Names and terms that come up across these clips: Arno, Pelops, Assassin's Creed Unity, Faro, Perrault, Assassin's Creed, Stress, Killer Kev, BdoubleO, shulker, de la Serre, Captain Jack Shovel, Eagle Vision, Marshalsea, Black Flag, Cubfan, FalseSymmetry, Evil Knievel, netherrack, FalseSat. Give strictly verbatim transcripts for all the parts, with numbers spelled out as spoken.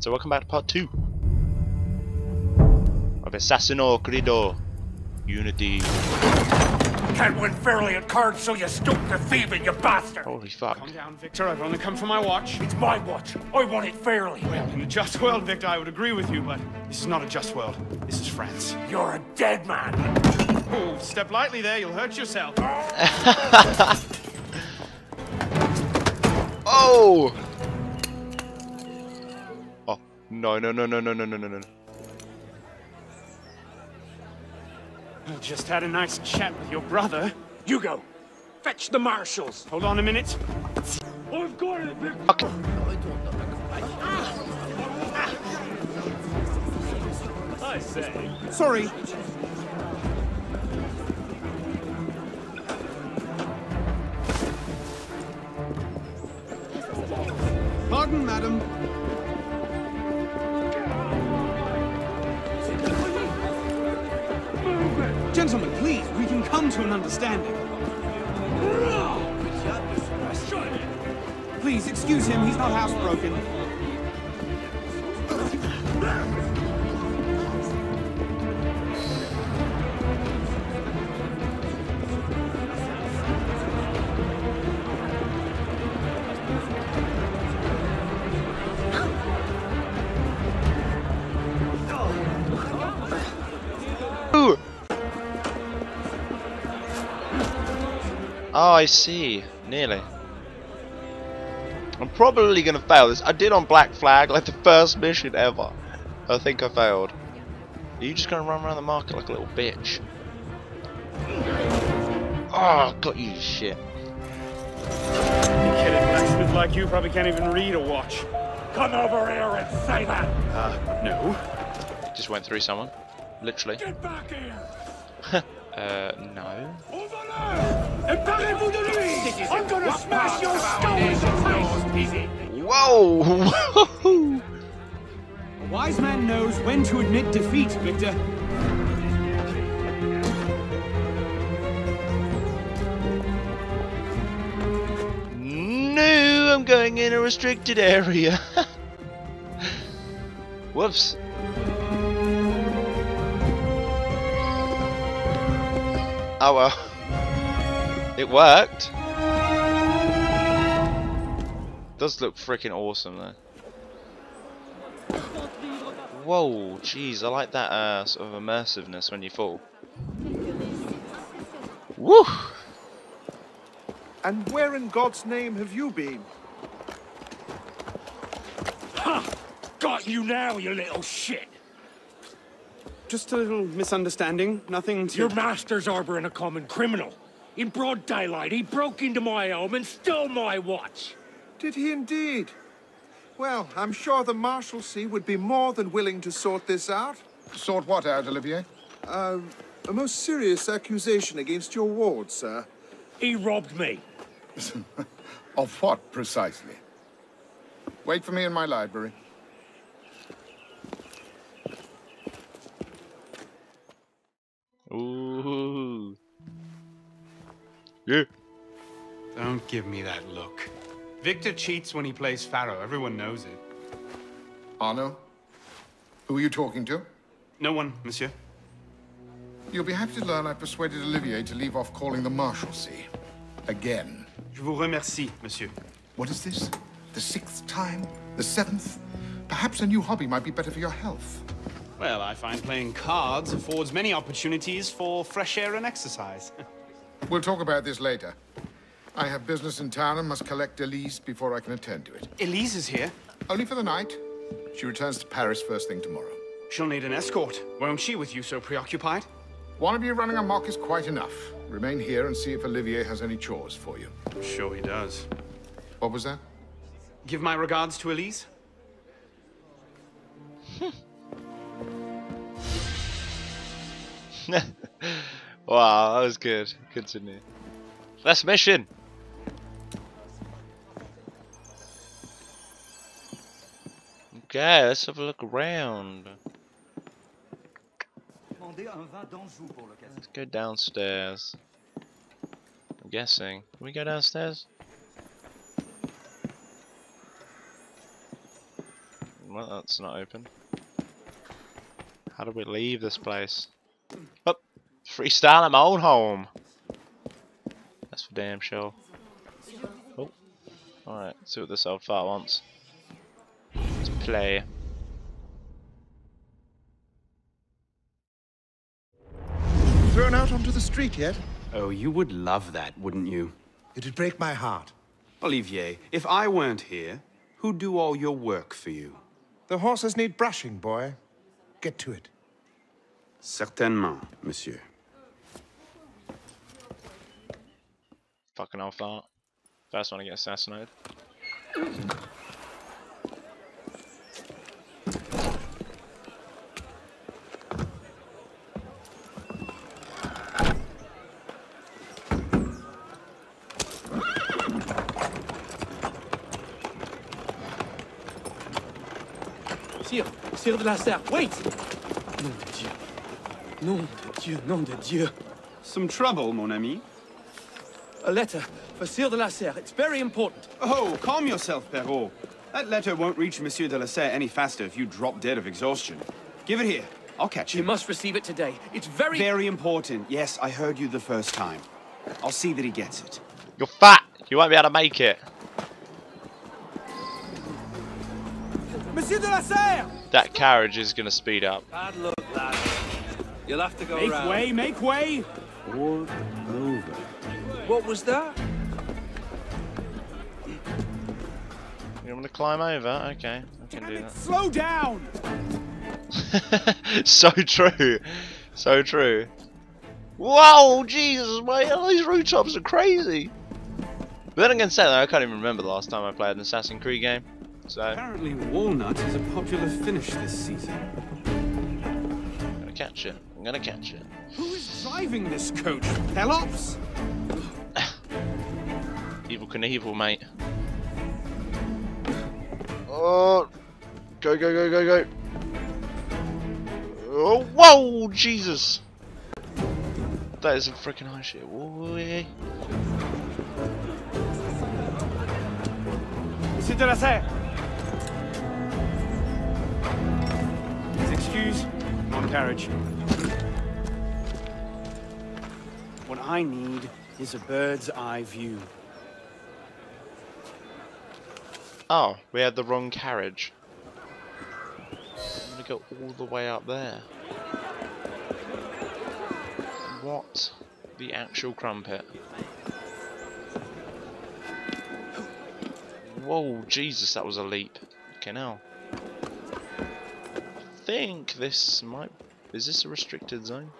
So welcome back to part two of Assassin's Creed Unity. Can't win fairly at cards, so you stoop to thieving, you bastard! Holy fuck. Calm down, Victor. I've only come for my watch. It's my watch. I want it fairly. Well, in a just world, Victor, I would agree with you, but this is not a just world. This is France. You're a dead man. Oh, step lightly there. You'll hurt yourself. Oh! Oh, no, no, no, no, no, no, no, no, no. I just had a nice chat with your brother. You go. Fetch the marshals. Hold on a minute. I've got it, big fuck. I say. Sorry. Pardon, madam. Gentlemen, please, we can come to an understanding. Please, excuse him, he's not housebroken. Oh, I see. Nearly. I'm probably gonna fail this. I did on Black Flag, like the first mission ever. I think I failed. Are you just gonna run around the market like a little bitch? Oh, got you, shit. You kidding, blacksmith like you probably can't even read or watch. Come over here and say that! Uh, no. Just went through someone. Literally. Get back here! Uh, no. I'm gonna smash your skull! Whoa! A wise man knows when to admit defeat, Victor. No, I'm going in a restricted area. Whoops. Oh well, it worked. Does look freaking awesome though. Whoa, jeez, I like that uh, sort of immersiveness when you fall. Woo! And where in God's name have you been? Ha! Got you now, you little shit! Just a little misunderstanding, nothing to... Your master's arbouring a common criminal. In broad daylight, he broke into my home and stole my watch. Did he indeed? Well, I'm sure the Marshalsea would be more than willing to sort this out. Sort what out, Olivier? Uh, a most serious accusation against your ward, sir. He robbed me. Of what, precisely? Wait for me in my library. Ooh. Yeah. Don't give me that look. Victor cheats when he plays Faro. Everyone knows it. Arno? Who are you talking to? No one, monsieur. You'll be happy to learn I persuaded Olivier to leave off calling the Marshalsea. Again. Je vous remercie, monsieur. What is this? The sixth time? The seventh? Perhaps a new hobby might be better for your health. Well, I find playing cards affords many opportunities for fresh air and exercise. We'll talk about this later. I have business in town and must collect Elise before I can attend to it. Elise is here? Only for the night. She returns to Paris first thing tomorrow. She'll need an escort, won't she, with you so preoccupied? One of you running amok is quite enough. Remain here and see if Olivier has any chores for you. I'm sure he does. What was that? Give my regards to Elise. Wow, that was good. Continue. Last mission. Okay, let's have a look around. Let's go downstairs. I'm guessing. Can we go downstairs? Well, that's not open. How do we leave this place? Oh! Freestyle at my old home! That's for damn sure. Oh. Alright, see what this old fart wants. Let's play. Thrown out onto the street yet? Oh, you would love that, wouldn't you? It'd break my heart. Olivier, if I weren't here, who'd do all your work for you? The horses need brushing, boy. Get to it. Certainement, monsieur. Fucking off that. First one to get assassinated. De la serre. Wait! Nom de Dieu. Nom de Dieu. Nom de Dieu. Some trouble, mon ami. A letter for Sire de la Serre. It's very important. Oh, calm yourself, Perrault. That letter won't reach Monsieur de la Serre any faster if you drop dead of exhaustion. Give it here. I'll catch you. You must receive it today. It's very... Very important. Yes, I heard you the first time. I'll see that he gets it. You're fat. You won't be able to make it. Monsieur de la Serre! That carriage is going to speed up. Bad luck, lad. You'll have to go around. Make way, make way! Or over. What was that? You want me to climb over? Okay, I can do that. Slow down! So true. So true. Whoa, Jesus, mate. All these rooftops are crazy. But then again, say that I can't even remember the last time I played an Assassin's Creed game. So. Apparently, walnut is a popular finish this season. I'm gonna catch it. I'm gonna catch it. Who is driving this coach? Pelops? Evil Knievel, mate. Oh, go, go, go, go, go. Oh, whoa, Jesus. That is a freaking high shit. Whoa, yeah. Monsieur de la Serre. Excuse on carriage. What I need is a bird's eye view. Oh, we had the wrong carriage. I'm gonna go all the way up there. What the actual crumpet? Whoa, Jesus, that was a leap. Okay, now. I think this might... Is this a restricted zone?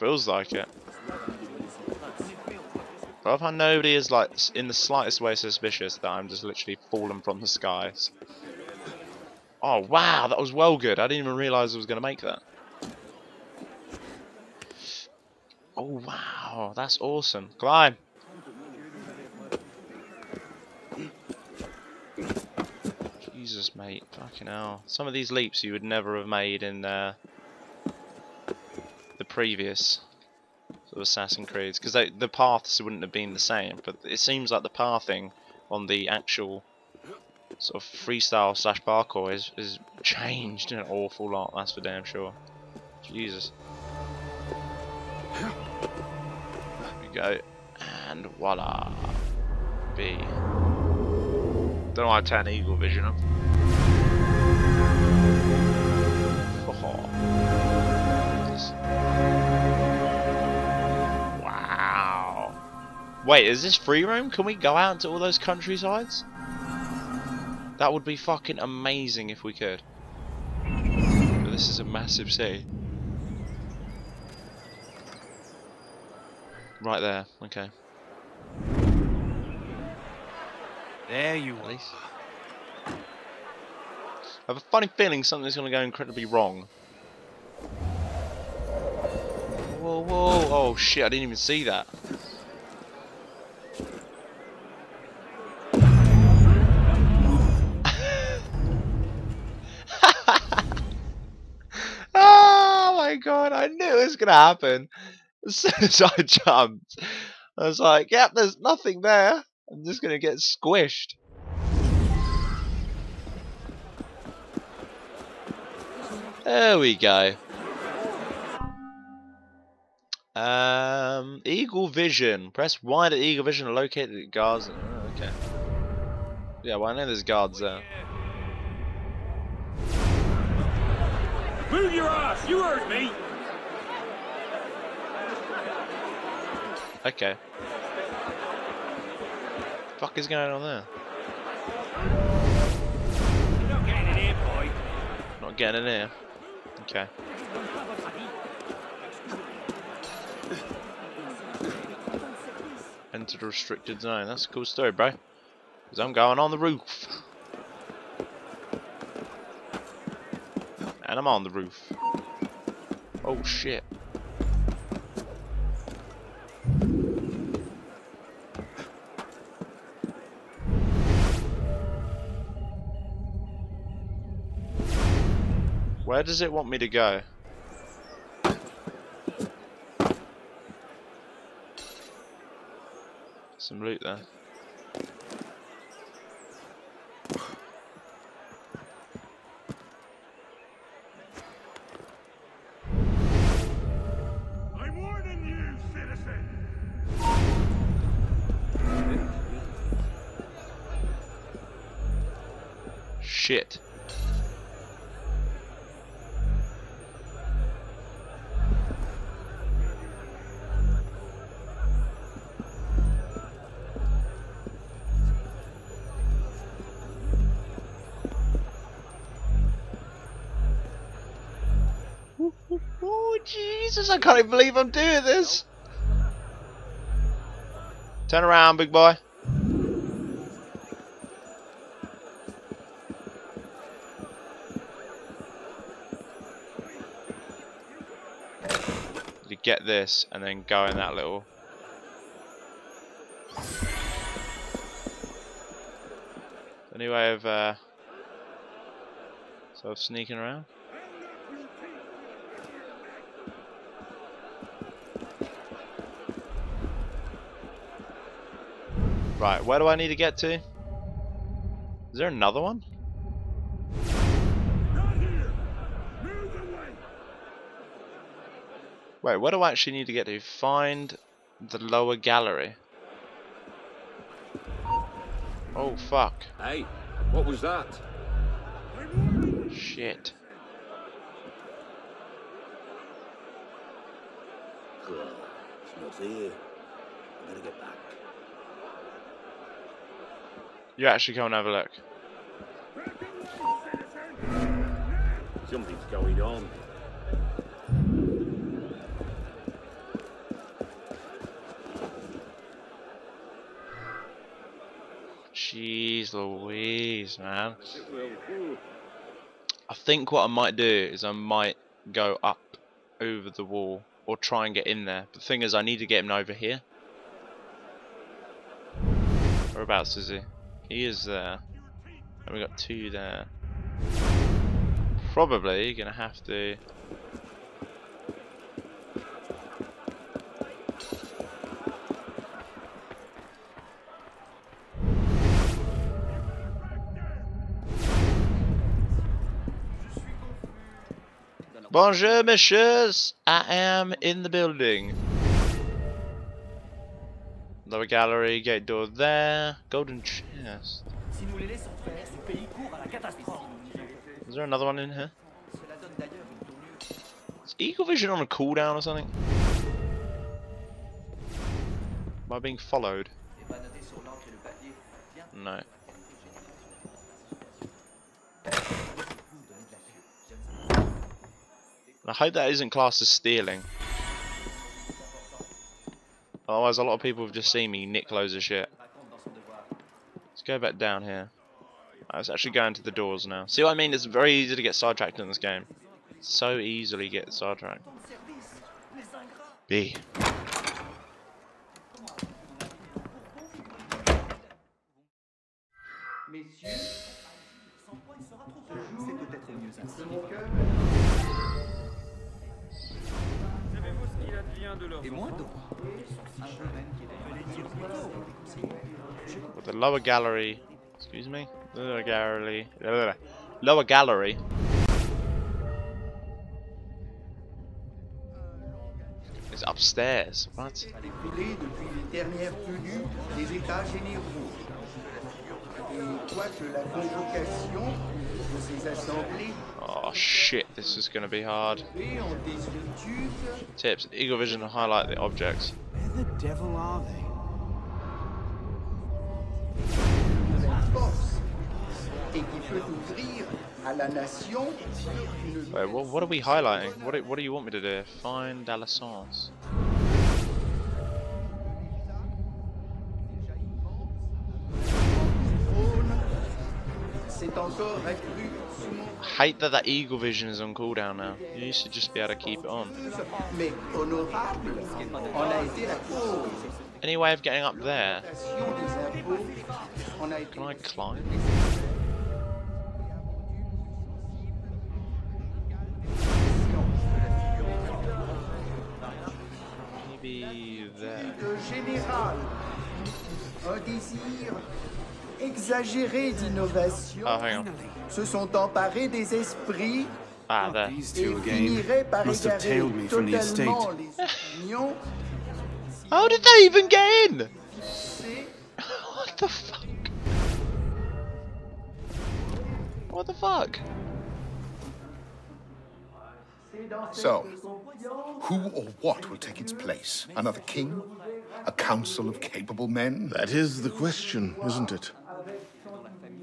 Feels like it. I love how nobody is like in the slightest way suspicious that I'm just literally falling from the skies. Oh wow, that was well good. I didn't even realise I was going to make that. Oh wow, that's awesome. Climb! Jesus, mate, fucking hell. Some of these leaps you would never have made in uh, the previous sort of Assassin's Creeds, because the paths wouldn't have been the same, but it seems like the pathing on the actual sort of freestyle slash parkour is, is changed an awful lot, that's for damn sure. Jesus. Here we go, and voila. B. Don't know why I turned Eagle Vision up. Oh. Wow. Wait, is this free roam? Can we go out to all those countrysides? That would be fucking amazing if we could. But this is a massive city. Right there, okay. There you are. I have a funny feeling something's going to go incredibly wrong. Whoa, whoa. Oh, shit. I didn't even see that. Oh, my God. I knew it was going to happen. As soon as I jumped, I was like, yep, there's nothing there. I'm just going to get squished. There we go. Um, Eagle Vision. Press Y to Eagle Vision located at guards. Oh, okay. Yeah, well, I know there's guards there. Move your ass! You heard me! Okay. What the fuck is going on there? You're not getting in here, boy. Not getting in here. Okay. Enter the restricted zone. That's a cool story, bro. Because I'm going on the roof. And I'm on the roof. Oh shit. Where does it want me to go? Some loot there. I'm warning you, citizen. Shit. Jesus, I can't even believe I'm doing this. Turn around, big boy. You get this and then go in that little. Any way of uh, sort of sneaking around? Right, where do I need to get to? Is there another one? Wait, where do I actually need to get to? Find the lower gallery. Oh fuck. Hey, what was that? Shit. Cool. It's not here. I'm gonna get back. You actually go and have a look. Something's going on. Jeez Louise, man. I think what I might do is I might go up over the wall or try and get in there. But the thing is, I need to get him over here. Whereabouts is he? He is there, and we got two there. Probably gonna have to. Bonjour, messieurs. I am in the building. Lower gallery, gate door there, golden chest. Is there another one in here? Is Eagle Vision on a cooldown or something? Am I being followed? No. I hope that isn't classed as stealing. Otherwise, a lot of people have just seen me nick loads of shit. Let's go back down here. I was actually going to the doors now. See what I mean? It's very easy to get sidetracked in this game. So easily get sidetracked. B. But the lower gallery, excuse me, lower gallery, lower gallery. It's upstairs, right? Oh shit, this is gonna be hard. Tips: Eagle Vision to highlight the objects. Where the devil are they? Wait, what, what are we highlighting? What do, what do you want me to do? Find a la source. I hate that that Eagle Vision is on cooldown now. You should just be able to keep it on. Any way of getting up there? Can I climb? Maybe there. Exagéré d'innovation, se sont emparés des esprits et finiraient par égarer totalement les opinions. How did they even get in? What the fuck? What the fuck? So, who or what will take its place? Another king? A council of capable men? That is the question, isn't it?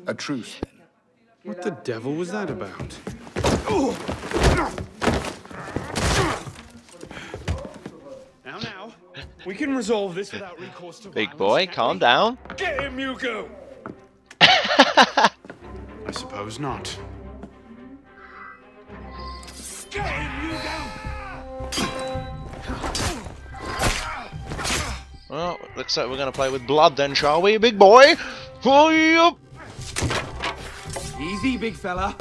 A truce, then. What the devil was that about? Now, now, we can resolve this without recourse to violence. Big boy, calm down. Get him, Yuko! I suppose not. Get him, Yuko! Well, looks like we're gonna play with blood then, shall we, big boy? Up. Easy, big fella.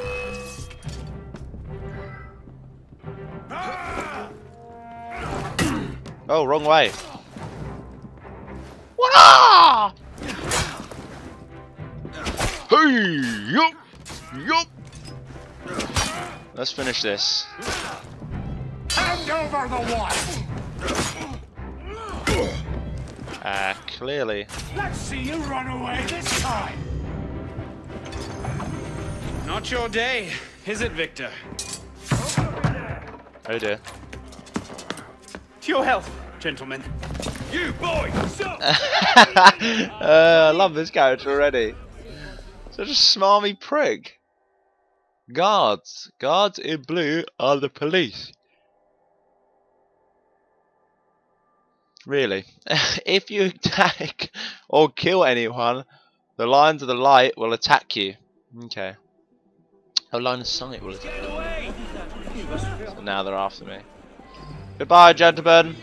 Oh, wrong way. Wah! Hey, yup, yup. Let's finish this. Hand over the wall. Ah, uh, clearly. Let's see you run away this time. Not your day, is it, Victor? Oh dear. To your health, gentlemen. You boy, stop! uh, I love this character already. Such a smarmy prick. Guards, guards in blue are the police. Really, if you attack or kill anyone, the lines of the light will attack you. Okay. A line of sight will attack you. So now they're after me. Goodbye, gentlemen.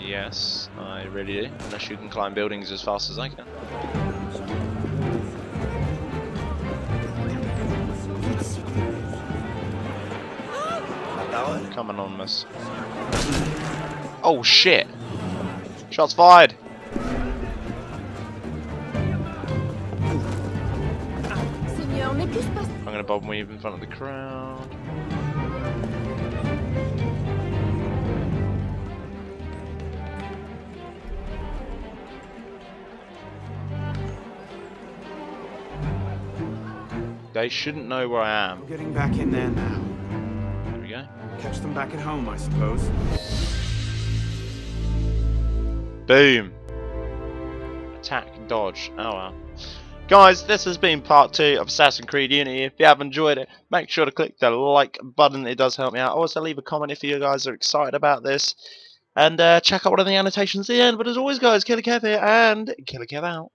Yes, I really do. Unless you can climb buildings as fast as I can. Come anonymous. Oh shit! Shots fired! I'm gonna bob weave in front of the crowd. They shouldn't know where I am. We're getting back in there now. There we go. Catch them back at home, I suppose. Boom. Attack, dodge. Oh well. Guys, this has been part two of Assassin's Creed Unity. If you have enjoyed it, make sure to click the like button. It does help me out. Also, leave a comment if you guys are excited about this. And uh, check out one of the annotations at the end. But as always, guys, Killer Kev here and Killer Kev out.